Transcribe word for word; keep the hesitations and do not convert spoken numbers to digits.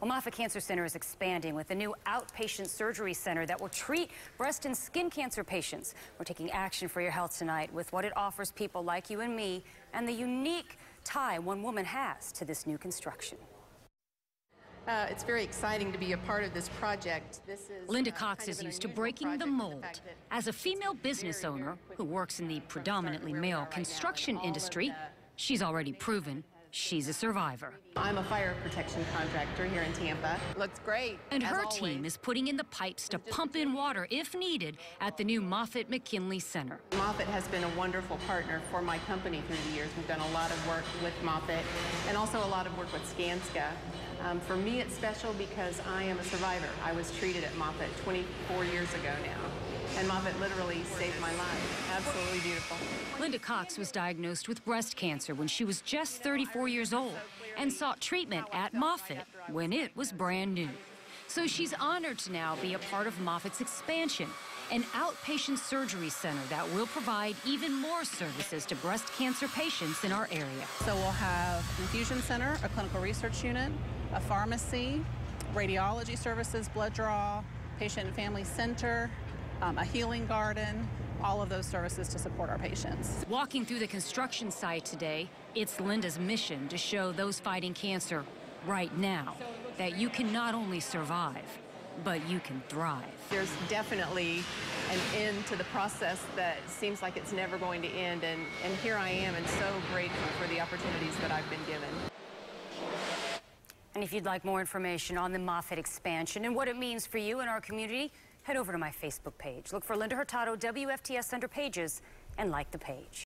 Well, Moffitt Cancer Center is expanding with a new outpatient surgery center that will treat breast and skin cancer patients. We're taking action for your health tonight with what it offers people like you and me and the unique tie one woman has to this new construction. Uh, it's very exciting to be a part of this project. This is, Linda Cox uh, is used to breaking the mold. The As a female business very, owner very who works in the predominantly male right construction now, industry, she's already proven she's a survivor. I'm a fire protection contractor here in Tampa. Looks great. And her always. team is putting in the pipes to pump in water, if needed, at the new Moffitt McKinley Center. Moffitt has been a wonderful partner for my company through the years. We've done a lot of work with Moffitt and also a lot of work with Skanska. Um, for me, it's special because I am a survivor. I was treated at Moffitt twenty-four years ago now, and Moffitt literally saved my life. Absolutely beautiful. Linda Cox was diagnosed with breast cancer when she was just thirty-four years old and sought treatment at Moffitt when it was brand new. So she's honored to now be a part of Moffitt's expansion, an outpatient surgery center that will provide even more services to breast cancer patients in our area. So we'll have an infusion center, a clinical research unit, a pharmacy, radiology services, blood draw, patient and family center, um, a healing garden, all of those services to support our patients. Walking through the construction site today, it's Linda's mission to show those fighting cancer right now that you can not only survive, but you can thrive. There's definitely an end to the process that seems like it's never going to end, and, and here I am, and so grateful for the opportunities that I've been given. And if you'd like more information on the Moffitt expansion and what it means for you and our community, head over to my Facebook page. Look for Linda Hurtado, W F T S under Pages, and like the page.